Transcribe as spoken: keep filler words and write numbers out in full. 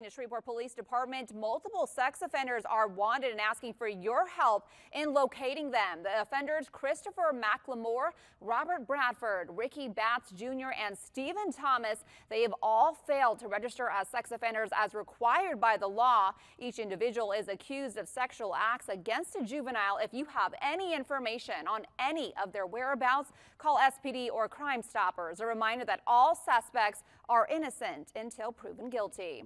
The Shreveport Police Department, multiple sex offenders are wanted and asking for your help in locating them. The offenders, Christopher McLemore, Robert Bradford, Ricky Batts Junior, and Stephen Thomas, they have all failed to register as sex offenders as required by the law. Each individual is accused of sexual acts against a juvenile. If you have any information on any of their whereabouts, call S P D or Crime Stoppers. A reminder that all suspects are innocent until proven guilty.